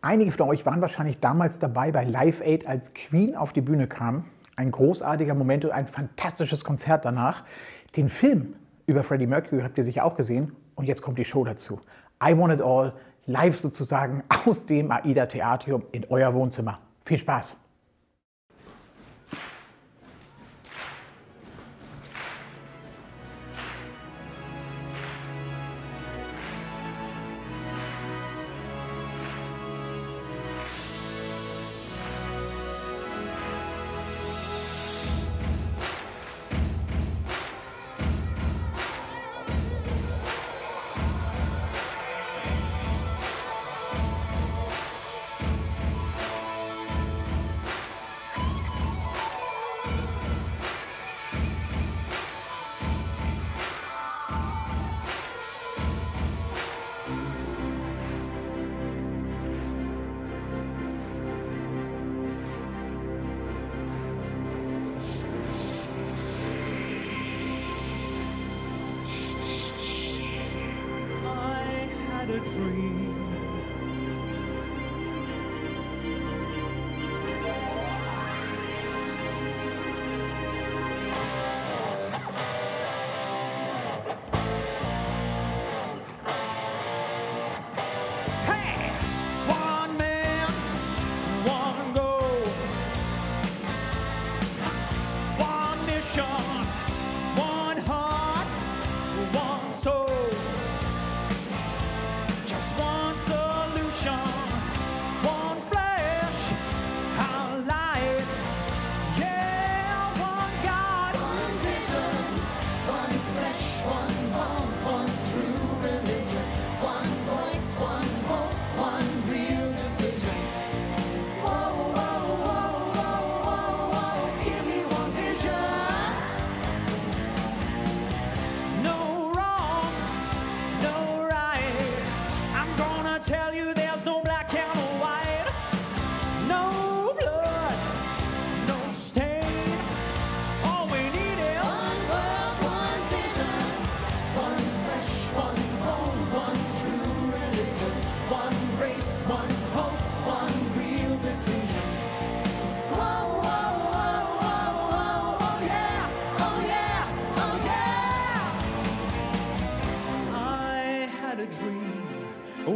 Einige von euch waren wahrscheinlich damals dabei bei Live Aid, als Queen auf die Bühne kam. Ein großartiger Moment und ein fantastisches Konzert danach. Den Film über Freddie Mercury habt ihr sicher auch gesehen. Und jetzt kommt die Show dazu. I Want It All, live sozusagen aus dem AIDA-Theatrium in euer Wohnzimmer. Viel Spaß! A dream, hey, one man, one goal, one mission.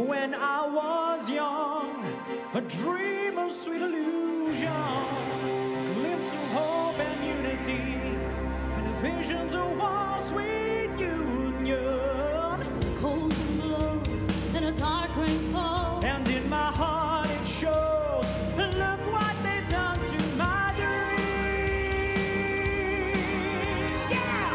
When I was young, a dream of sweet illusion, a glimpse of hope and unity, and the visions of our sweet union. Cold and blows and a dark rain falls, and in my heart it shows. And look what they've done to my dream. Yeah.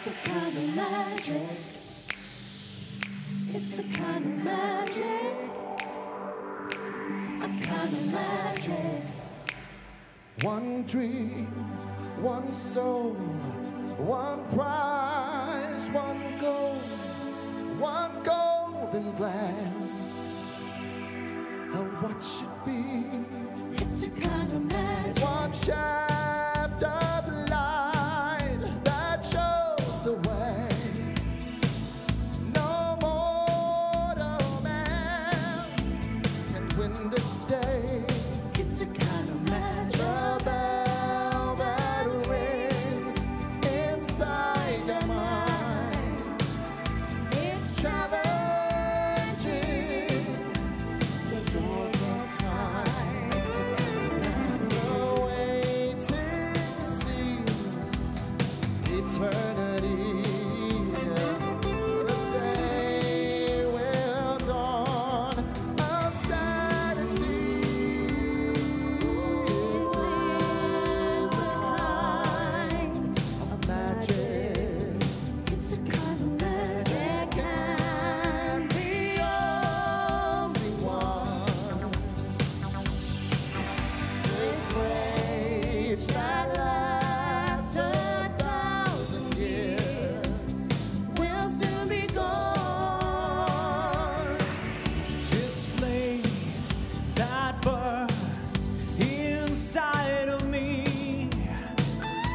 It's a kind of magic. It's a kind of magic. A kind of magic. One dream, one soul, one prize, one golden glance of what should be. It's a kind of magic. One shaft of light that shows the way. No mortal man can win this day. It's a kind of magic. The bell that rings inside your mind. It's challenging the doors of time. The waiting seems eternity. The day will dawn of sanity. This is a kind of magic. It's a kind of magic. It can be only one. This rage that lasts 1,000 years will soon be gone. This flame that burns inside of me,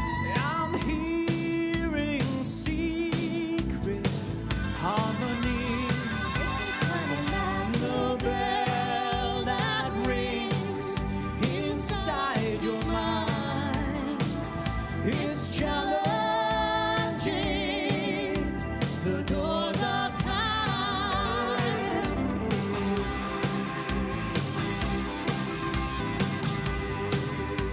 I'm hearing secret harmony. The bell that rings inside your mind is challenging the doors of time. It's a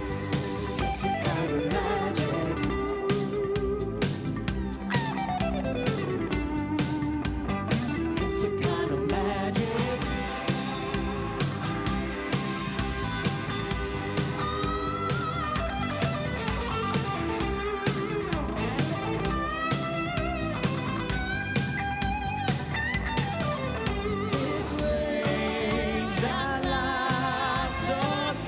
kind of magic. It's a kind of magic. This rage that lasts 1,000 years will soon be gone. Can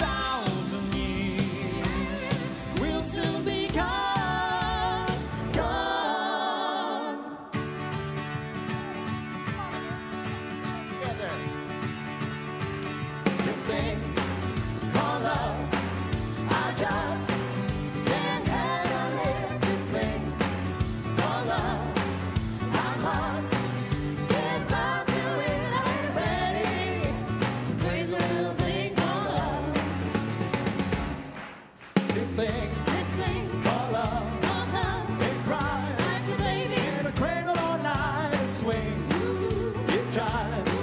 sing, call love. I just can't handle it. This thing, call love. I must get back to it. I'm ready. Please, little thing, call love. This thing, call love. call love. They cry like a baby. in a cradle all night and swing. It jives.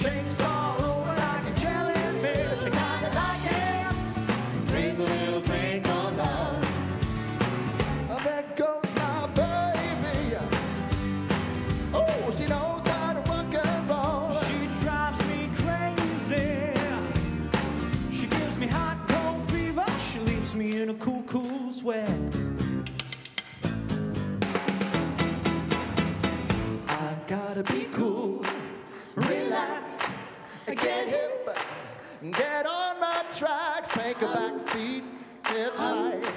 Shakes all over like a jelly and beer. She kinda like it. Brings a little thing called love. Oh, there goes my baby. Oh, she knows how to rock and roll. She drives me crazy. She gives me hot, cold fever. She leaves me in a cool, cool sweat. I've gotta be cool, relax, get hip, get on my tracks, take a back seat, get tight,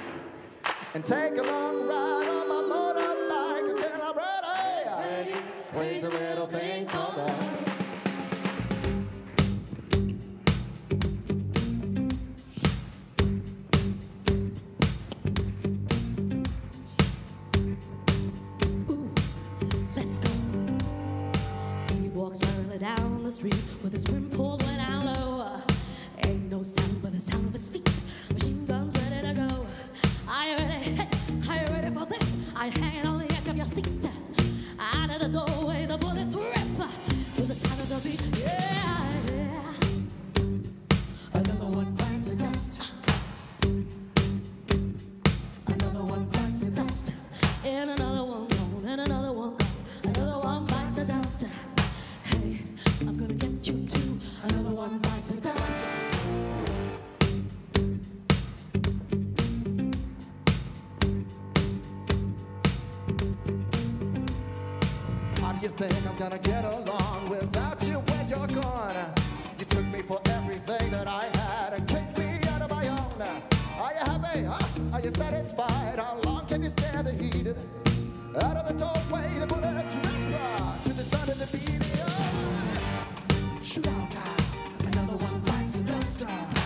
and take a long ride on my motorbike until I'm ready. Crazy little thing called love. Let's go. Steve walks merrily down the street with his brim pulling out low. Ain't no sound but the sound of his feet. Machine guns ready to go. Are you ready? Hey, are you ready for this? Are you hanging on the edge of your seat? Out of the doorway, the bullets rip to the sound of the beat. Yeah. Another one bites the dust. Another one bites the dust. And another one gone, and another one gone. Another one bites the dust. Hey, I'm gonna get you too. Another one bites the dust. do you think I'm gonna get along without you when you're gone? You took me for everything that I had and kicked me out of my own. Are you happy? Are you satisfied? How long can you stand the heat? Out of the doorway, the bullets rip to the sound of the beat. Oh. Shoot out, another one bites and don't stop.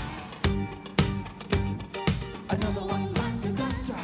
Another one bites and don't stop.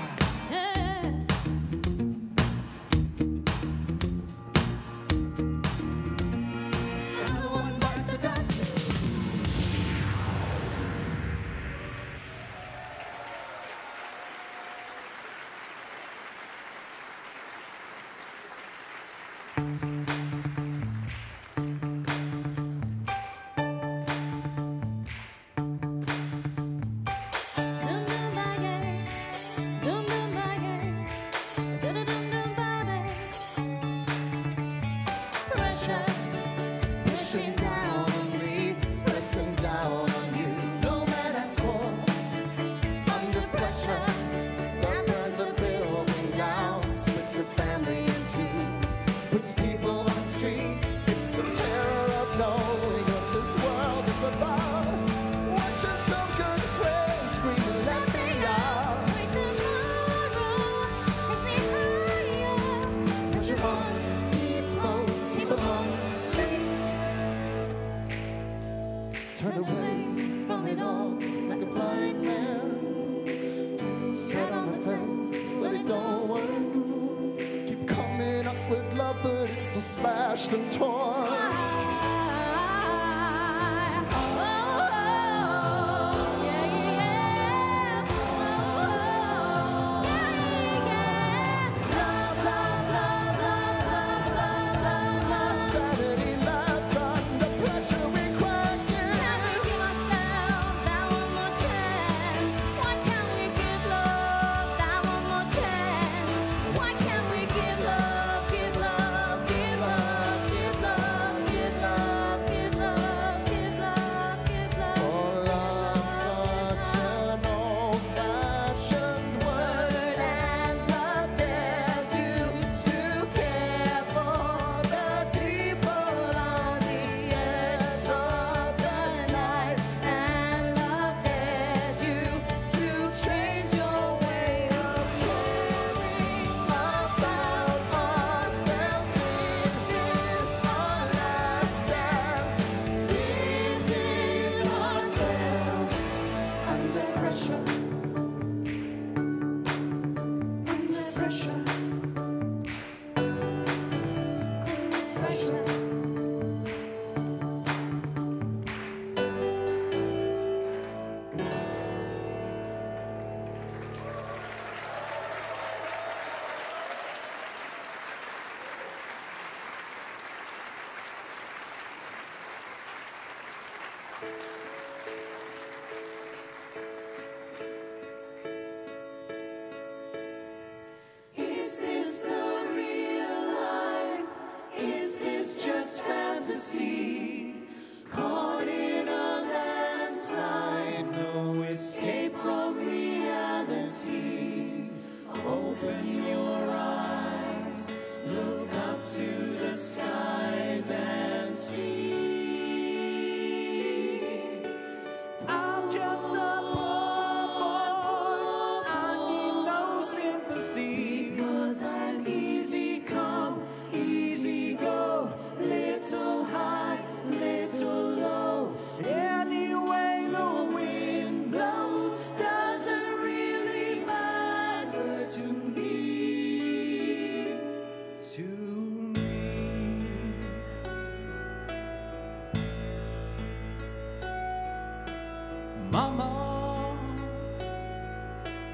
Mama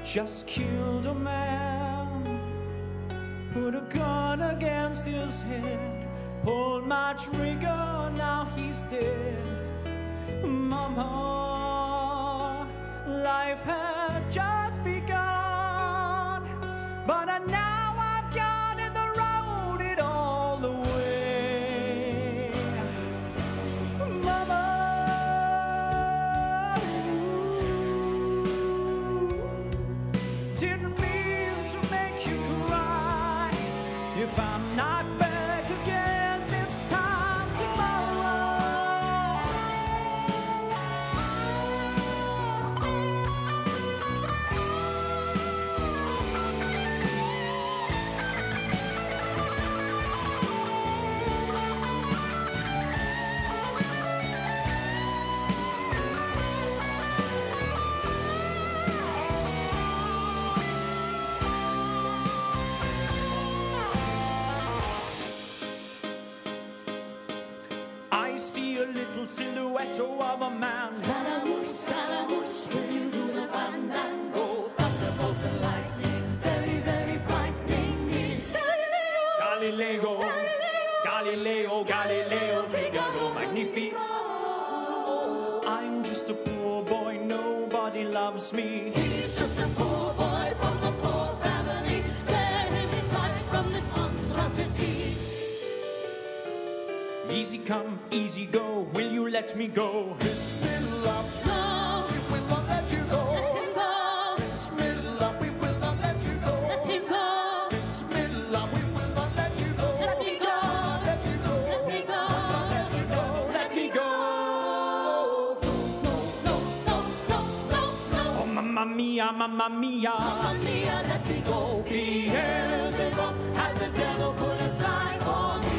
just killed a man, put a gun against his head, pulled my trigger, now he's dead. Mama, life had just begun, but now I've got it, the road it all the way. Mama, if I'm not back again. little silhouette of a man. Scaramouche, Scaramouche, will you do the fandango? Thunderbolts and lightning, very, very frightening me. Galileo, Galileo, Galileo, Galileo, Figaro, Magnifico. Oh, I'm just a poor boy, nobody loves me. He's just a poor boy from a poor family. Spare him his life from this monstrosity. Easy come, easy go, will you let me go? Bismillah, no, we will not let you go. Let him go. Bismillah, we will not let you go. Let him go. Bismillah, we will not let you go. Let me go. Let you go. Let me go. Let you go. Let me go. No, no, no, no, no, no. Oh, mamma mia, mamma mia. Mamma mia, let me go. Beelzebub has the devil put aside for me.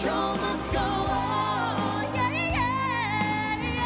Show must go on, yeah, yeah.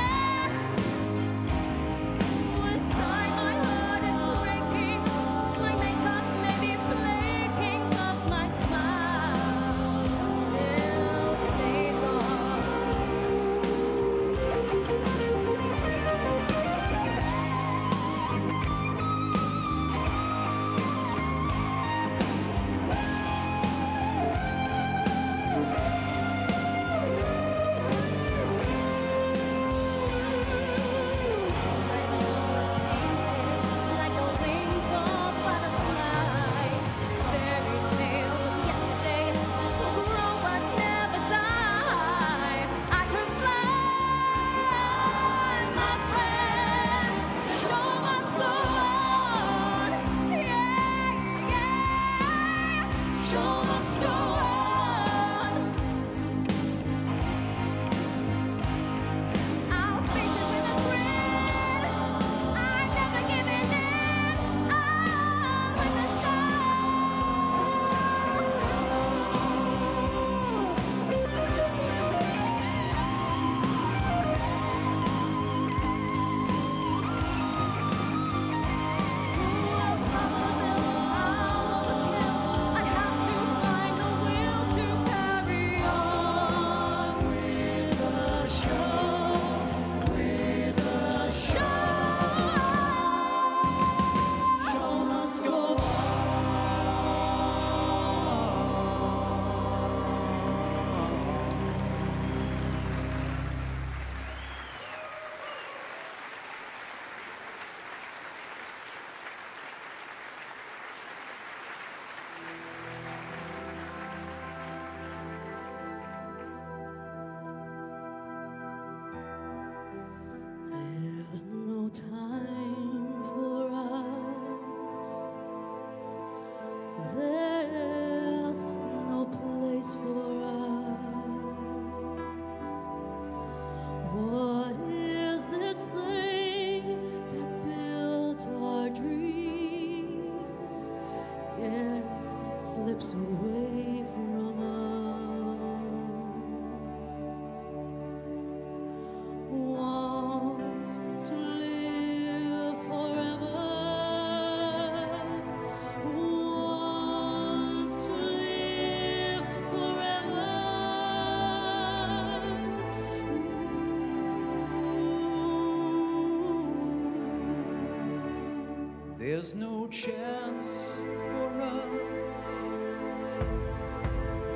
There's no chance for us.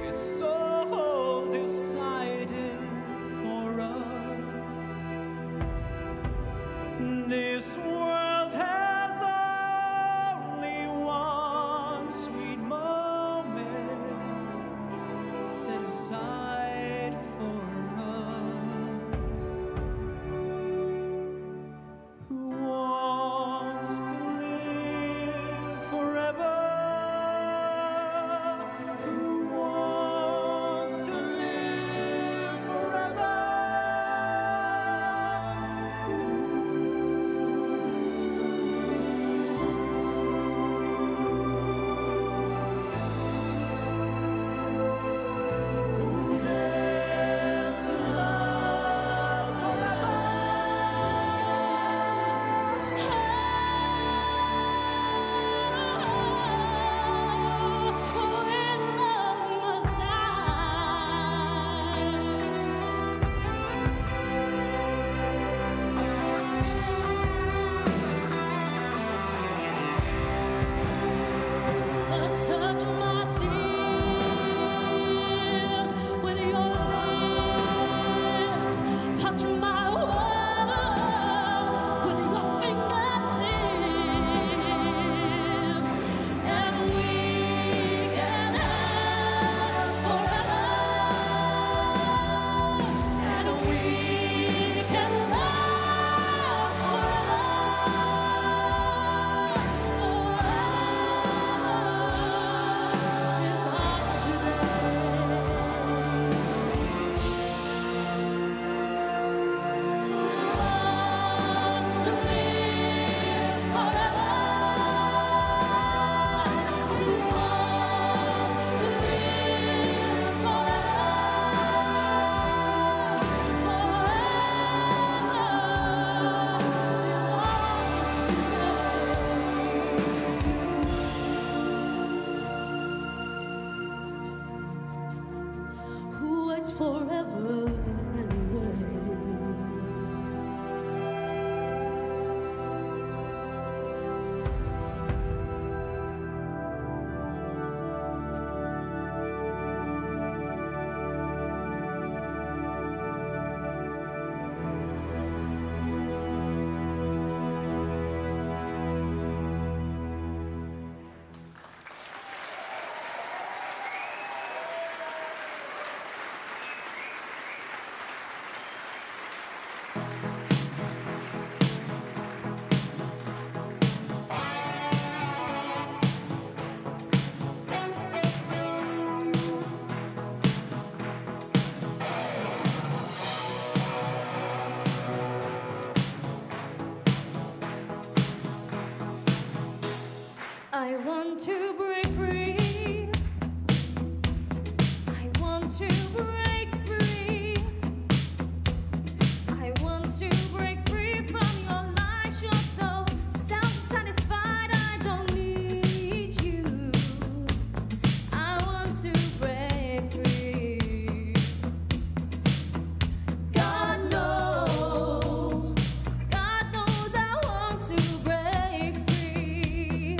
It's all decided for us. This world has only one sweet moment set aside for us. Who wants to live forever? Forever I want to break free. I want to break free. I want to break free from your lies. You're so self-satisfied, I don't need you. I want to break free. God knows I want to break free.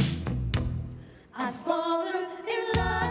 I've fallen in love.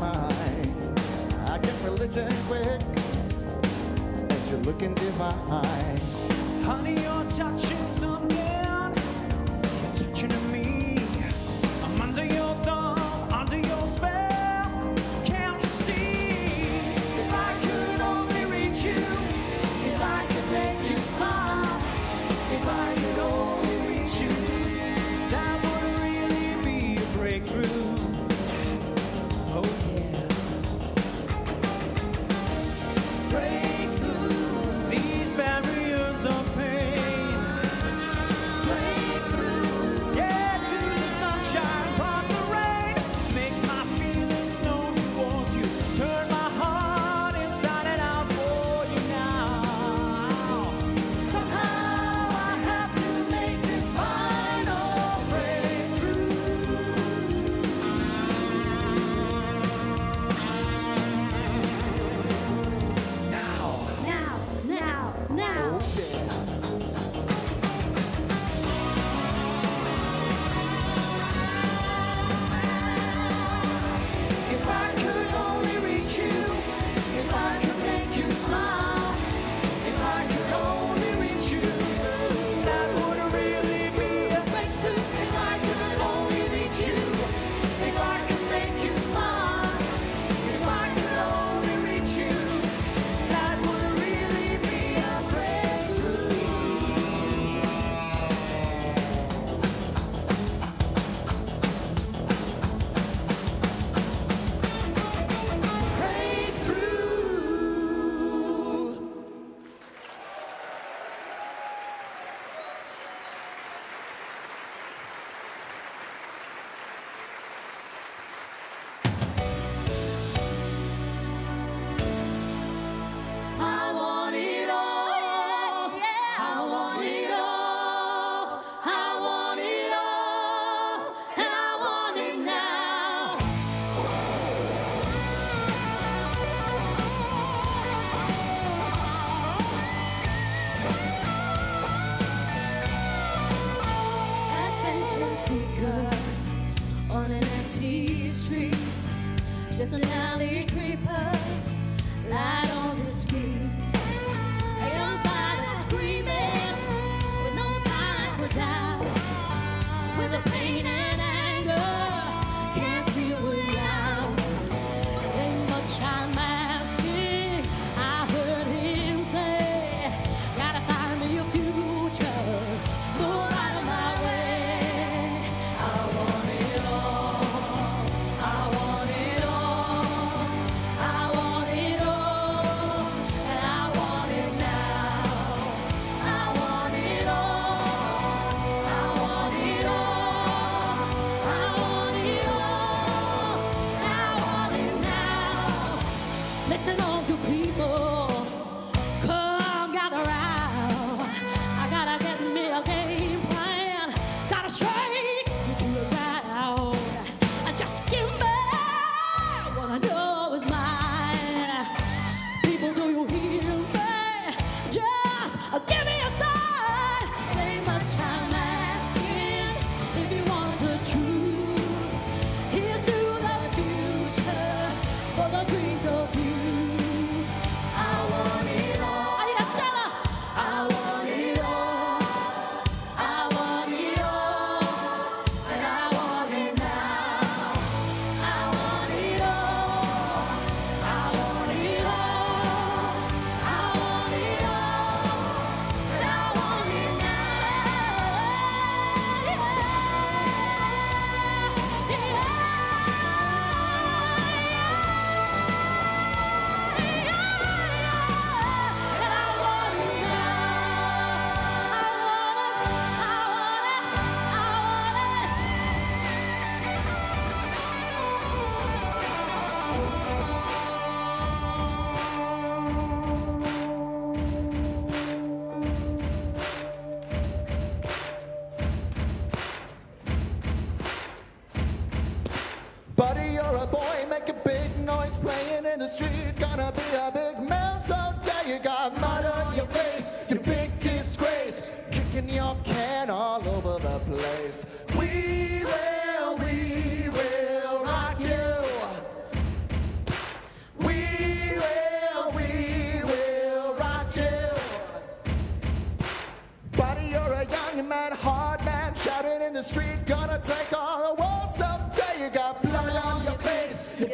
my mind. I get religion quick, but you're looking divine. Honey, you're touching something, you're touching to me. I'm under your thumb, under your spell. Can't you see? If I could only reach you, if I could make you smile, if I could only reach you, that would really be a breakthrough.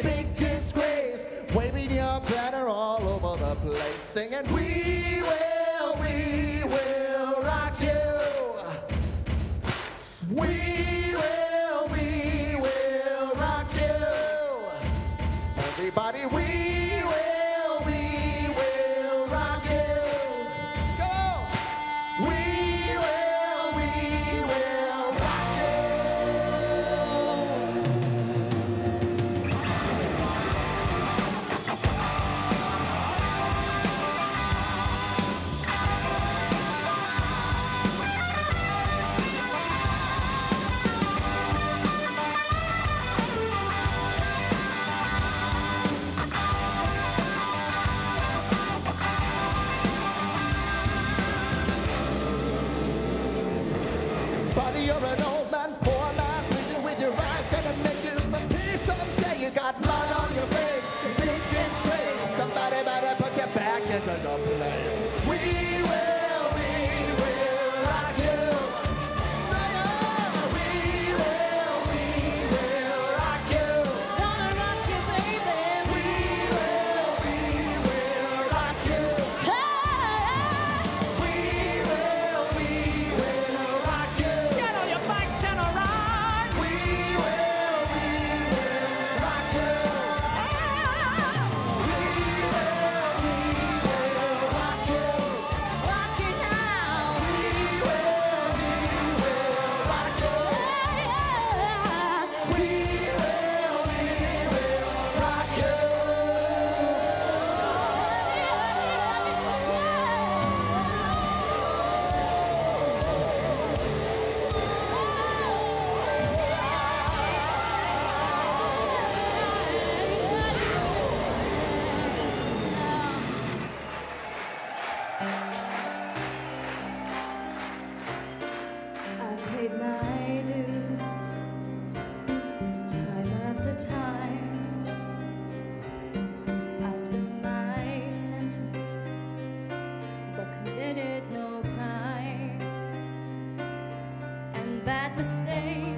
big disgrace, waving your banner all over the place, singing we will rock you. We will rock you. Everybody, we will rock you. Go! We will rock you. Buddy, you're an old man, poor man, pleading with your eyes, gonna make you some peace someday. You got blood on your face, a big disgrace. Somebody better put you back into the place. We will rock you. Say it! We will rock you. Gonna rock you, baby. We will rock you. Hey! We will rock you. Get on your bikes and ride. We will rock you. We will rock you. Rock you now. We will rock you. We will rock you. I paid my dues time after time. I've done my sentence, but committed no crime. And that mistake